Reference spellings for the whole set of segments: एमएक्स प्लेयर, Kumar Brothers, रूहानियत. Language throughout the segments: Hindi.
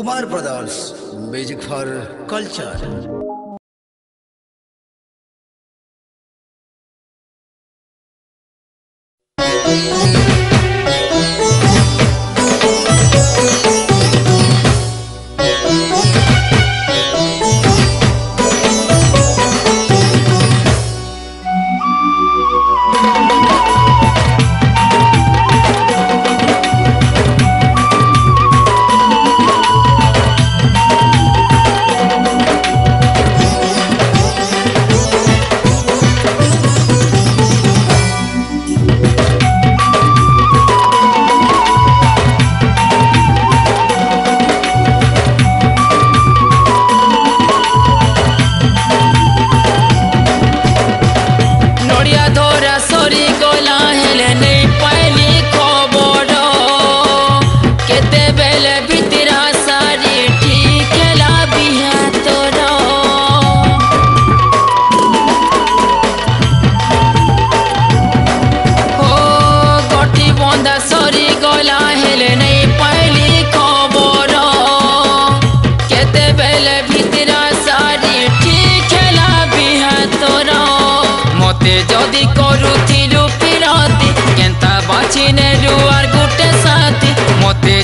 Kumar brothers music for culture.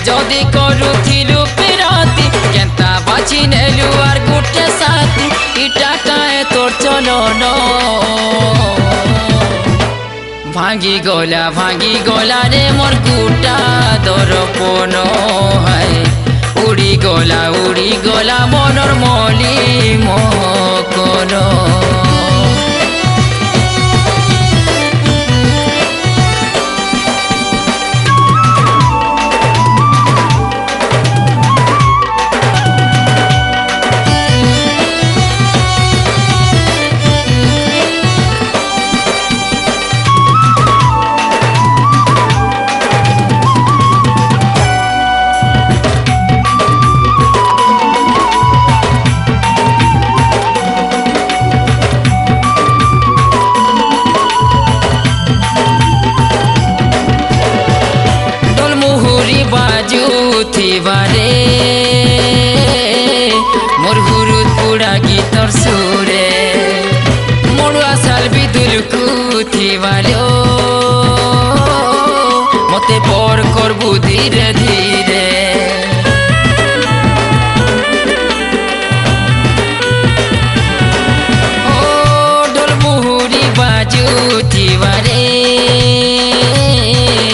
जदि करूथिलु पिराती केंता बाची नेलु आर गुटे साथी इटा काए तोर चलन भांगी गोला रे मोर गुटा दरपन हाय उड़ी गोला मोनर मली मकन मोर गुरुत पुरा गीतर सुरे मोरुआ साल भी दुलकुथी वालो मते पर करबू धीरे धीरे ओ ढोल मुहुरी बाजूथी वाले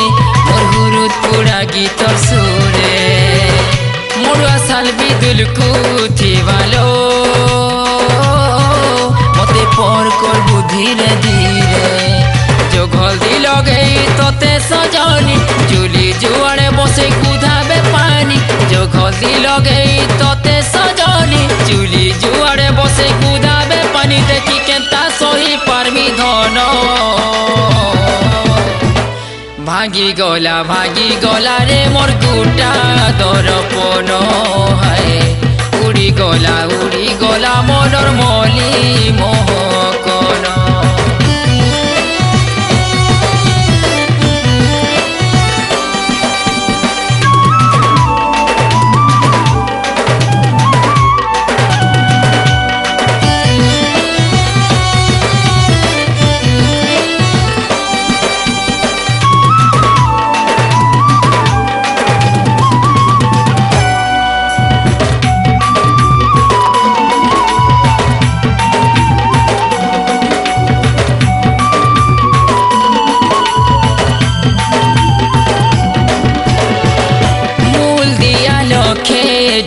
मोर गुरुत पुरा गीतर सुरे मोरुआ साल भी दुलकुथी वालो मते पर करबू धीरे धीरे जो हल्दी लगे तोते सजनी चुली जुआड़े बसे कुधाबे पानी जो हल्दी लगे तोते सजनी चुली जुआड़े बसे कुधाबे पानी देखी केंता सोई पारमी धन भांगी गोला रे मोर गुटा दरपन हाय उड़ी गोला मोनर मली महकन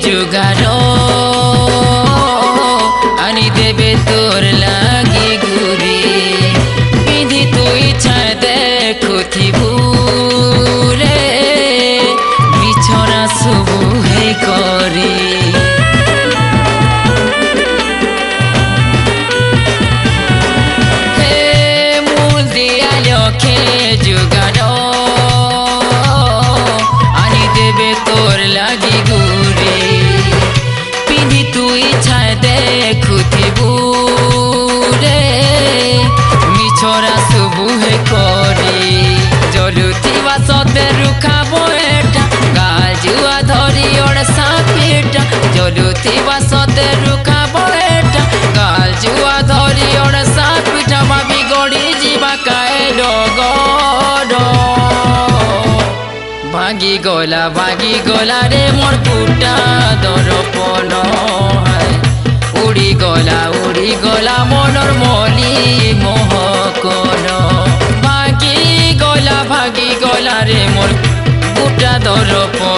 जुगारो आनी देवे तोर लागे घुरी विधि तु इच्छा देखो थी भूरे बिछोरा सुबुहे करी हे मूल दिया लखे जुगारो आनी देवे तोर लागे छोरा सुबुहे करी जलुती वासते रुखा बोएटा गाजुआ धरी और सापेट भागी गोला रे मोर पुटा दरपन उड़ी गोला मनर मलि महकन भागी गोला रे मोर पुटा दरपन।